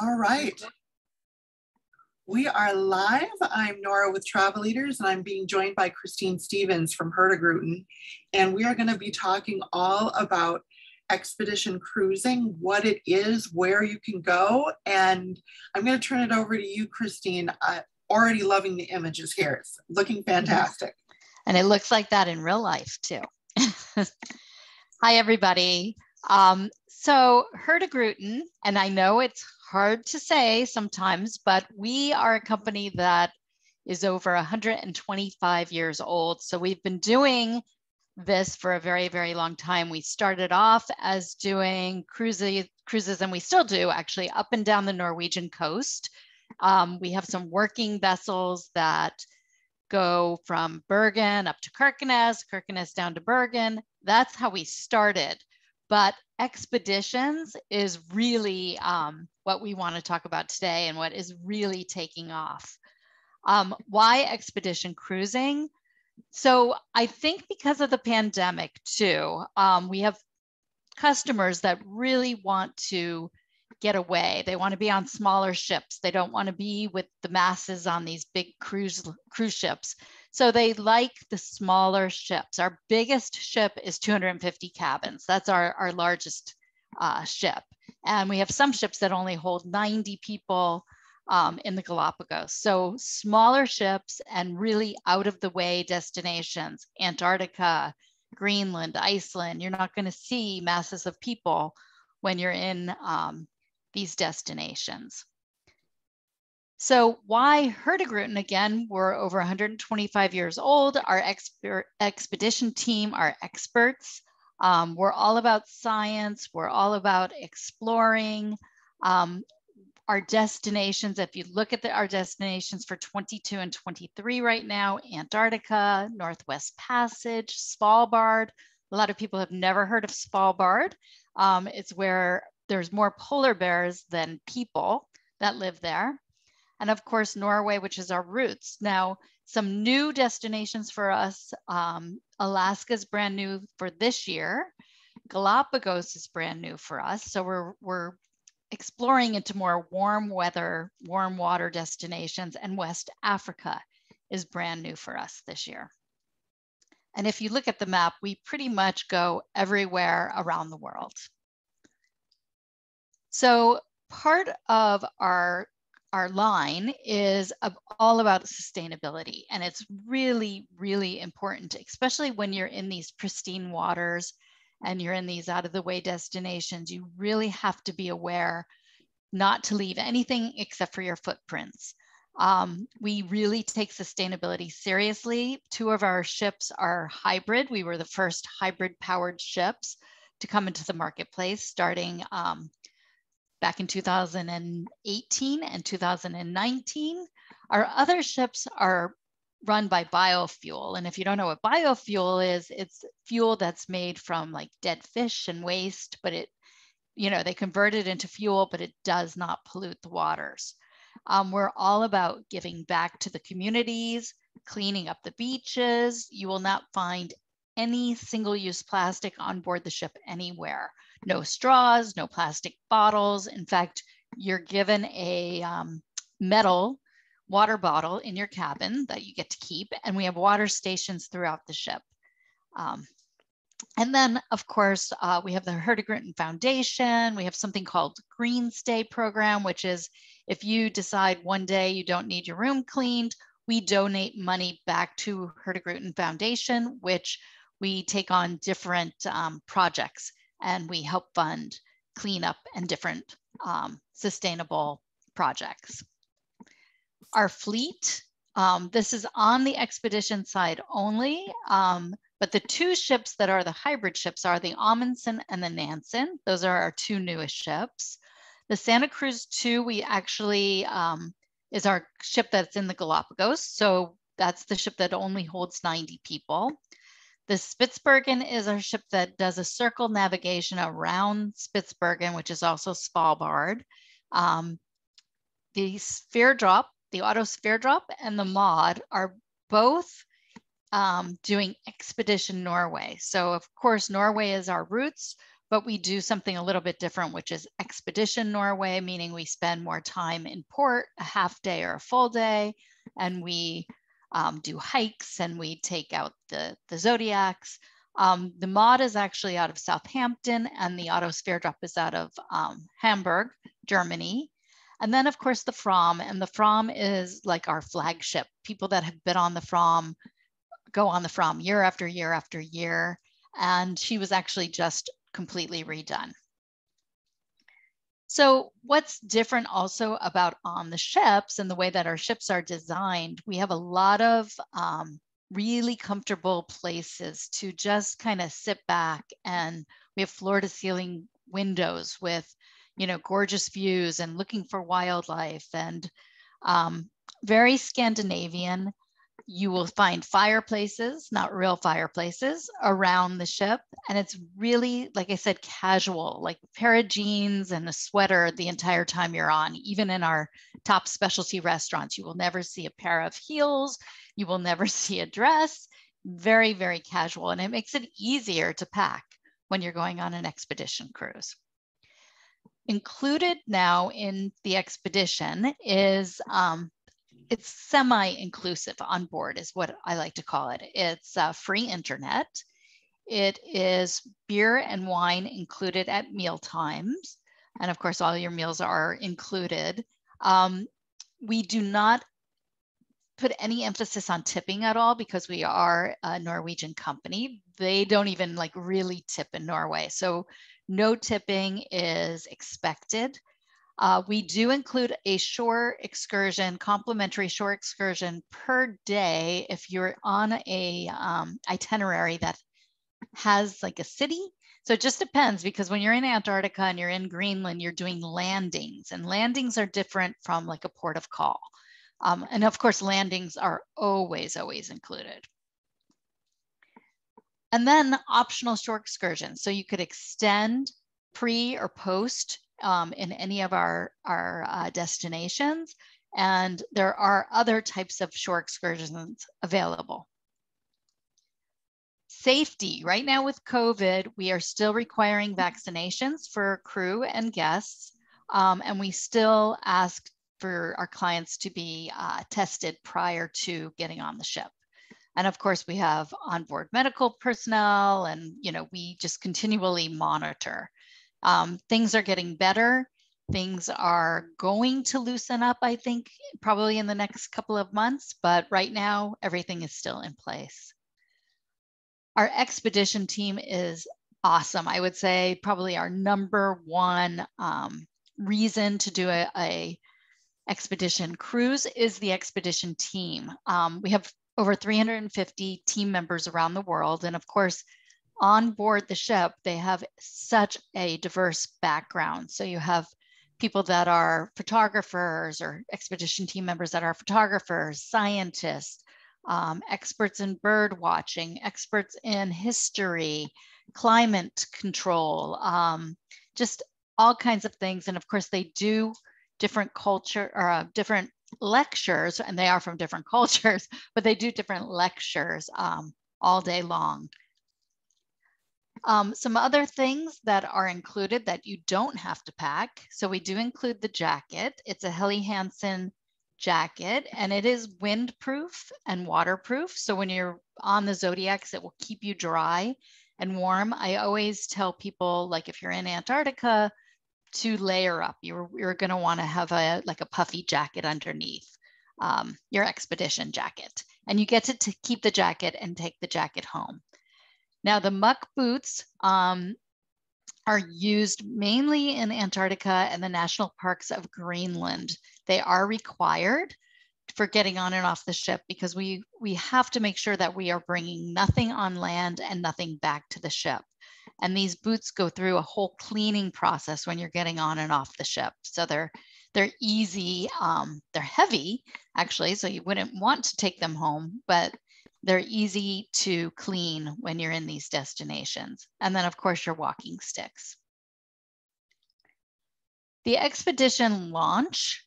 All right. We are live. I'm Nora with Travel Leaders, and I'm being joined by Christine Stevens from Hurtigruten. And we are going to be talking all about expedition cruising, what it is, where you can go. And I'm going to turn it over to you, Christine. I'm already loving the images here. It's looking fantastic. And it looks like that in real life, too. Hi, everybody. So Hurtigruten, and I know it's hard to say sometimes, but we are a company that is over 125 years old. So we've been doing this for a very, very long time. We started off as doing cruises, and we still do actually up and down the Norwegian coast. We have some working vessels that go from Bergen up to Kirkenes, Kirkenes down to Bergen. That's how we started. But expeditions is really what we want to talk about today and what is really taking off. Why expedition cruising? So I think because of the pandemic too, we have customers that really want to get away. They want to be on smaller ships. They don't want to be with the masses on these big cruise ships. So they like the smaller ships. Our biggest ship is 250 cabins. That's our largest ship. And we have some ships that only hold 90 people in the Galapagos. So smaller ships and really out of the way destinations, Antarctica, Greenland, Iceland. You're not going to see masses of people when you're in these destinations. So why Hurtigruten? Again, we're over 125 years old. Our expedition team are experts. We're all about science. We're all about exploring our destinations. If you look at our destinations for 22 and 23 right now, Antarctica, Northwest Passage, Svalbard. A lot of people have never heard of Svalbard. It's where there's more polar bears than people that live there. And of course, Norway, which is our roots. Now, some new destinations for us. Alaska's brand new for this year. Galapagos is brand new for us. So we're exploring into more warm weather, warm water destinations, and West Africa is brand new for us this year. And if you look at the map, we pretty much go everywhere around the world. So part of our line is all about sustainability. And it's really, really important, especially when you're in these pristine waters and you're in these out of the way destinations. You really have to be aware not to leave anything except for your footprints. We really take sustainability seriously. Two of our ships are hybrid. We were the first hybrid powered ships to come into the marketplace starting back in 2018 and 2019. Our other ships are run by biofuel. And if you don't know what biofuel is, it's fuel that's made from like dead fish and waste, but it, you know, they convert it into fuel, but it does not pollute the waters. We're all about giving back to the communities, cleaning up the beaches. You will not find any single-use plastic on board the ship anywhere. No straws, no plastic bottles. In fact, you're given a metal water bottle in your cabin that you get to keep, and we have water stations throughout the ship. And then, of course, we have the Hurtigruten Foundation. We have something called Green Stay Program, which is if you decide one day you don't need your room cleaned, we donate money back to Hurtigruten Foundation, which we take on different projects, and we help fund cleanup and different sustainable projects. Our fleet, this is on the expedition side only. But the two ships that are the hybrid ships are the Amundsen and the Nansen. Those are our two newest ships. The Santa Cruz II, we actually is our ship that's in the Galapagos. So that's the ship that only holds 90 people. The Spitsbergen is our ship that does a circle navigation around Spitsbergen, which is also Svalbard. The sphere drop, the auto sphere drop, and the Maud are both doing Expedition Norway. So of course, Norway is our roots, But we do something a little bit different, which is Expedition Norway, meaning we spend more time in port, a half day or a full day, and we do hikes and we take out the Zodiacs. The mod is actually out of Southampton and the auto spare drop is out of Hamburg, Germany. And then of course the Fram, and the Fram is like our flagship. People that have been on the Fram go on the Fram year after year after year. And she was actually just completely redone. So what's different also about on the ships and the way that our ships are designed, we have a lot of really comfortable places to just kind of sit back, and we have floor to ceiling windows with, you know, gorgeous views and looking for wildlife, and very Scandinavian. You will find fireplaces, not real fireplaces, around the ship. And it's really, like I said, casual, like a pair of jeans and a sweater the entire time you're on. Even in our top specialty restaurants, you will never see a pair of heels. You will never see a dress. Very, very casual. And it makes it easier to pack when you're going on an expedition cruise. Included now in the expedition is, it's semi-inclusive on board is what I like to call it. It's free internet. It is beer and wine included at meal times. And of course, all your meals are included. We do not put any emphasis on tipping at all because we are a Norwegian company. They don't even like really tip in Norway. So no tipping is expected. We do include a shore excursion, complimentary shore excursion per day if you're on a itinerary that has like a city. So it just depends, because when you're in Antarctica and you're in Greenland, you're doing landings, and landings are different from like a port of call. And of course, landings are always, always included. And then optional shore excursions. So you could extend pre or post in any of our destinations. And there are other types of shore excursions available. Safety. Right now with COVID, we are still requiring vaccinations for crew and guests. And we still ask for our clients to be tested prior to getting on the ship. And of course, we have onboard medical personnel, and you know, we just continually monitor. Things are getting better. Things are going to loosen up, I think, probably in the next couple of months, but right now everything is still in place. Our expedition team is awesome. I would say probably our number one reason to do a expedition cruise is the expedition team. We have over 350 team members around the world, and of course, on board the ship, they have such a diverse background. So you have people that are photographers, or expedition team members that are photographers, scientists, experts in bird watching, experts in history, climate control, just all kinds of things. And of course, they do different culture or different lectures, and they are from different cultures, but they do different lectures all day long. Some other things that are included that you don't have to pack. So we do include the jacket. It's a Helly Hansen jacket, and it is windproof and waterproof. So when you're on the Zodiacs, it will keep you dry and warm. I always tell people, like if you're in Antarctica, to layer up. You're going to want to have a puffy jacket underneath your expedition jacket. And you get to keep the jacket and take the jacket home. Now the muck boots are used mainly in Antarctica and the national parks of Greenland. They are required for getting on and off the ship, because we have to make sure that we are bringing nothing on land and nothing back to the ship. And these boots go through a whole cleaning process when you're getting on and off the ship. So they're easy, they're heavy actually, so you wouldn't want to take them home, but they're easy to clean when you're in these destinations. And then of course your walking sticks. The expedition launch.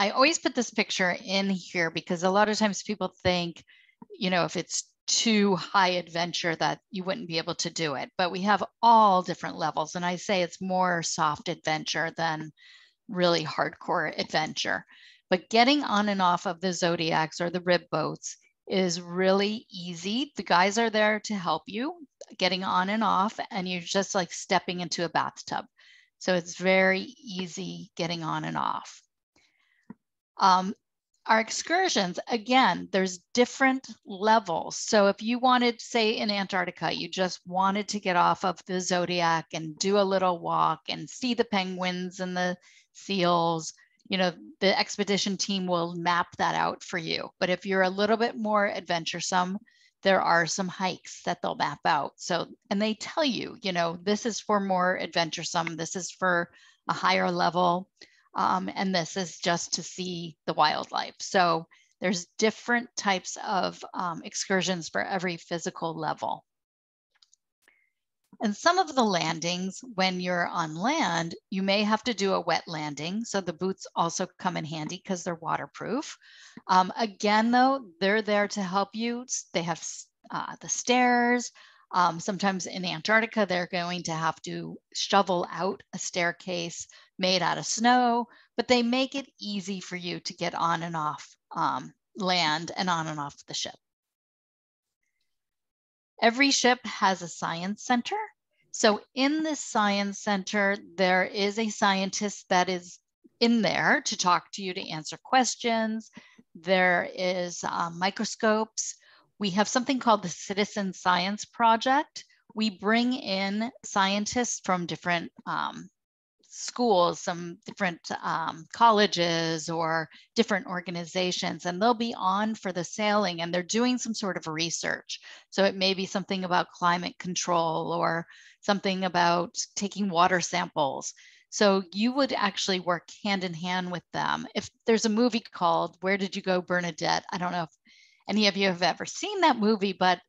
I always put this picture in here because a lot of times people think, you know, if it's too high adventure that you wouldn't be able to do it. But we have all different levels. And I say it's more soft adventure than really hardcore adventure. But getting on and off of the Zodiacs or the rib boats is really easy. The guys are there to help you getting on and off, and you're just like stepping into a bathtub. So it's very easy getting on and off. Our excursions, again, there's different levels. So if you wanted, say in Antarctica, you just wanted to get off of the Zodiac and do a little walk and see the penguins and the seals, you know, the expedition team will map that out for you. But if you're a little bit more adventuresome, there are some hikes that they'll map out. So, and they tell you, you know, this is for more adventuresome, this is for a higher level. And this is just to see the wildlife. So there's different types of excursions for every physical level. And some of the landings, when you're on land, you may have to do a wet landing. So the boots also come in handy because they're waterproof. Again, though, they're there to help you. They have the stairs. Sometimes in Antarctica, they're going to have to shovel out a staircase made out of snow, but they make it easy for you to get on and off land and on and off the ship. Every ship has a science center. So in this science center, there is a scientist that is in there to talk to you, to answer questions. There is microscopes. We have something called the Citizen Science Project. We bring in scientists from different schools, some different colleges or different organizations, and they'll be on for the sailing and they're doing some sort of research. So it may be something about climate control or something about taking water samples. So you would actually work hand in hand with them. If there's a movie called Where Did You Go, Bernadette? I don't know if any of you have ever seen that movie, but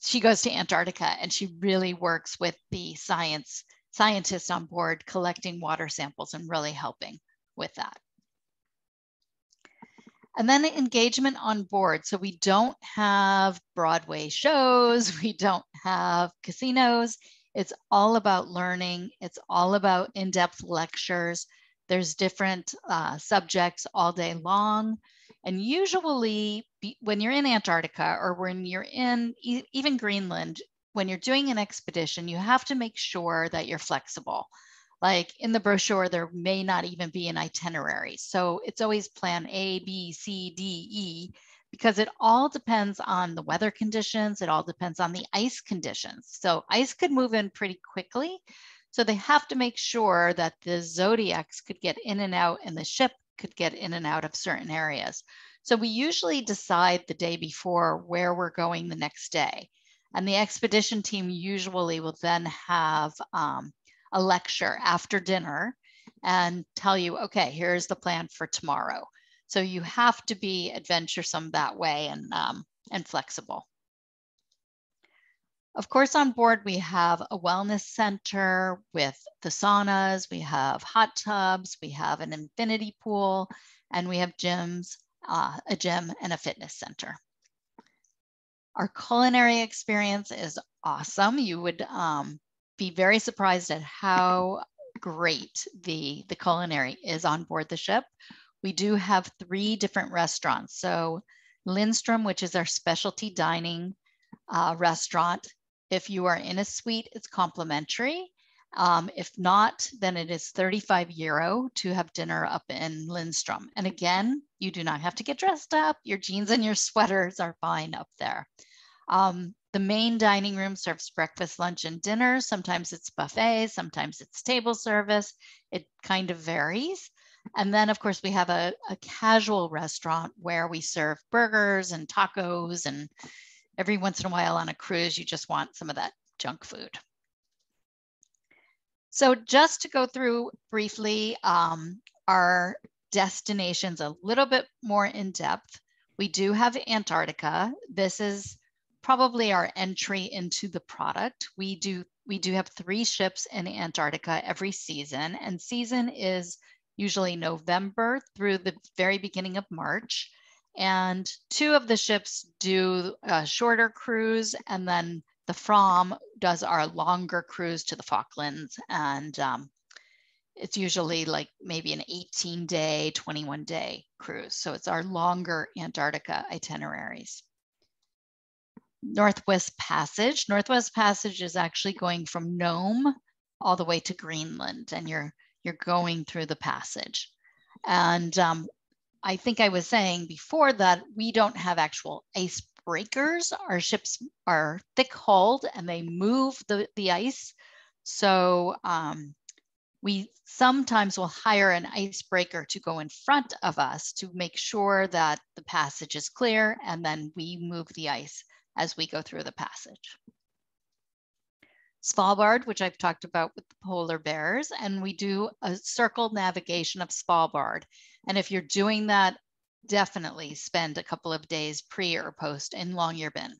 she goes to Antarctica and she really works with the scientists on board collecting water samples and really helping with that. And then the engagement on board. So we don't have Broadway shows, we don't have casinos. It's all about learning. It's all about in-depth lectures. There's different subjects all day long. And usually when you're in Antarctica or when you're in even Greenland, when you're doing an expedition, you have to make sure that you're flexible. Like in the brochure, there may not even be an itinerary. So it's always plan A, B, C, D, E, because it all depends on the weather conditions. It all depends on the ice conditions. So ice could move in pretty quickly. So they have to make sure that the Zodiacs could get in and out and the ship could get in and out of certain areas. So we usually decide the day before where we're going the next day. And the expedition team usually will then have a lecture after dinner and tell you, okay, here's the plan for tomorrow. So you have to be adventuresome that way and flexible. Of course, on board, we have a wellness center with the saunas, we have hot tubs, we have an infinity pool, and we have gyms, a gym and a fitness center. Our culinary experience is awesome. You would be very surprised at how great the culinary is on board the ship. We do have 3 different restaurants. So Lindstrom, which is our specialty dining restaurant. If you are in a suite, it's complimentary. If not, then it is €35 to have dinner up in Lindstrom. And again, you do not have to get dressed up. Your jeans and your sweaters are fine up there. The main dining room serves breakfast, lunch, and dinner. Sometimes it's buffet, sometimes it's table service. It kind of varies. And then, of course, we have a casual restaurant where we serve burgers and tacos. And every once in a while on a cruise, you just want some of that junk food. So just to go through briefly our destinations a little bit more in depth, we do have Antarctica. This is probably our entry into the product. We do have 3 ships in Antarctica every season, and season is usually November through the very beginning of March. And two of the ships do a shorter cruise, and then the Fram does our longer cruise to the Falklands. And it's usually like maybe an 18-day, 21-day cruise. So it's our longer Antarctica itineraries. Northwest Passage. Northwest Passage is actually going from Nome all the way to Greenland, and you're going through the passage. And I think I was saying before that we don't have actual ice breakers. Our ships are thick-hulled and they move the ice. So we sometimes will hire an icebreaker to go in front of us to make sure that the passage is clear, and then we move the ice as we go through the passage. Svalbard, which I've talked about with the polar bears, and we do a circle navigation of Svalbard. And if you're doing that, definitely spend a couple of days pre or post in Longyearbyen.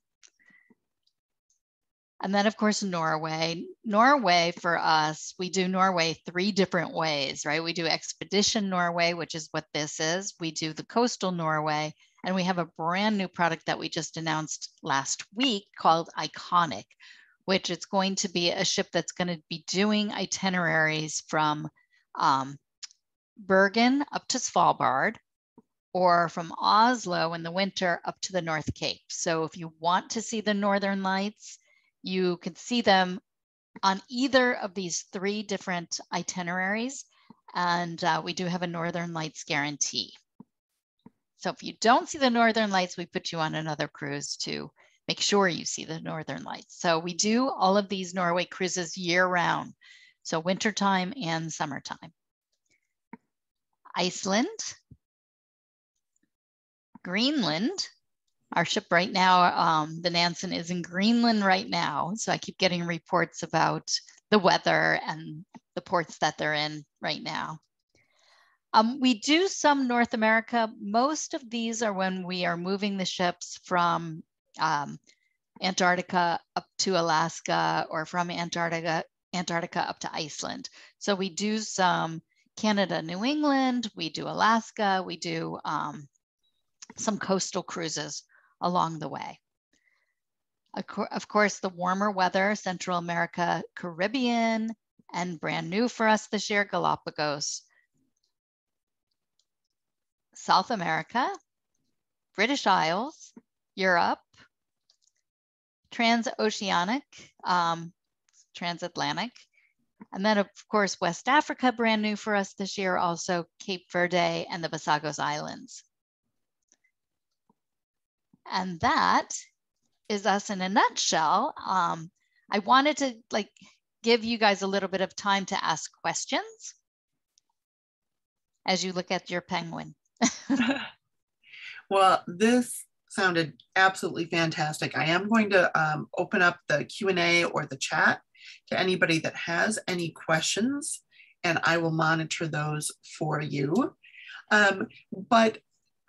And then of course, Norway. Norway for us, we do Norway three different ways, right? We do Expedition Norway, which is what this is. We do the coastal Norway, and we have a brand new product that we just announced last week called Iconic, which it's going to be a ship that's going to be doing itineraries from Bergen up to Svalbard, or from Oslo in the winter up to the North Cape. So if you want to see the Northern Lights, you can see them on either of these three different itineraries. And we do have a Northern Lights guarantee. So if you don't see the Northern Lights, we put you on another cruise to make sure you see the Northern Lights. So we do all of these Norway cruises year round. So wintertime and summertime. Iceland, Greenland. Our ship right now, the Nansen, is in Greenland right now. So I keep getting reports about the weather and the ports that they're in right now. We do some North America. Most of these are when we are moving the ships from Antarctica up to Alaska, or from Antarctica up to Iceland. So we do some Canada, New England, we do Alaska, we do some coastal cruises along the way. Of course, the warmer weather, Central America, Caribbean, and brand new for us this year, Galapagos. South America, British Isles, Europe, transoceanic, transatlantic, and then of course, West Africa, brand new for us this year, also Cape Verde and the Basagos Islands. And that is us in a nutshell. I wanted to give you guys a little bit of time to ask questions as you look at your penguin. Well, this sounded absolutely fantastic. I am going to open up the Q&A or the chat to anybody that has any questions, and I will monitor those for you. But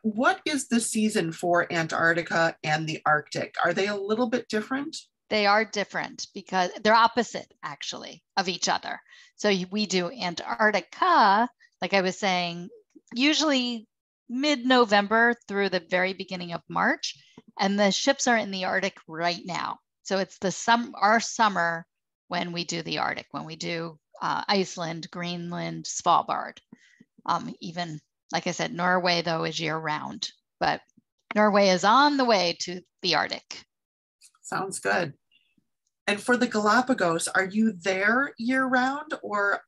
what is the season for Antarctica and the Arctic? Are they a little bit different? They are different because they're opposite, actually, of each other. So we do Antarctica, like I was saying, usually mid-November through the very beginning of March, and the ships are in the Arctic right now. So it's our summer when we do the Arctic, when we do Iceland, Greenland, Svalbard. Even, like I said, Norway though is year round, but Norway is on the way to the Arctic. Sounds good. And for the Galapagos, are you there year round, or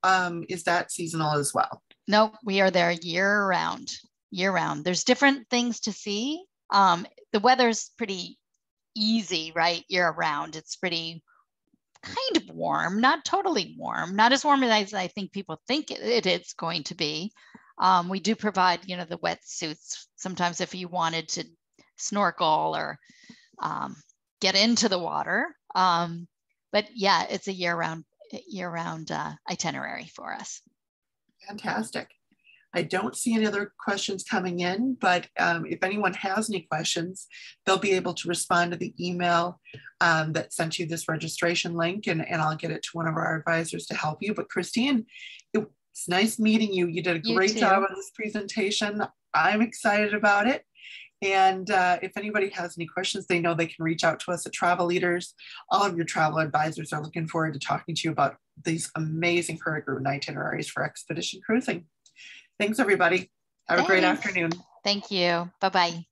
is that seasonal as well? No, we are there year round. There's different things to see. The weather's pretty easy, right? Year round. It's pretty kind of warm, not totally warm, not as warm as I think people think it's going to be. We do provide, the wetsuits sometimes if you wanted to snorkel or get into the water. But yeah, it's a year round itinerary for us. Fantastic. I don't see any other questions coming in, but if anyone has any questions, they'll be able to respond to the email that sent you this registration link, and I'll get it to one of our advisors to help you. But Christine, it's nice meeting you. You did a great job on this presentation. I'm excited about it. And if anybody has any questions, they know they can reach out to us at Travel Leaders. All of your travel advisors are looking forward to talking to you about these amazing Hurtigruten itineraries for expedition cruising. Thanks, everybody. Have a great afternoon. Thank you. Bye-bye.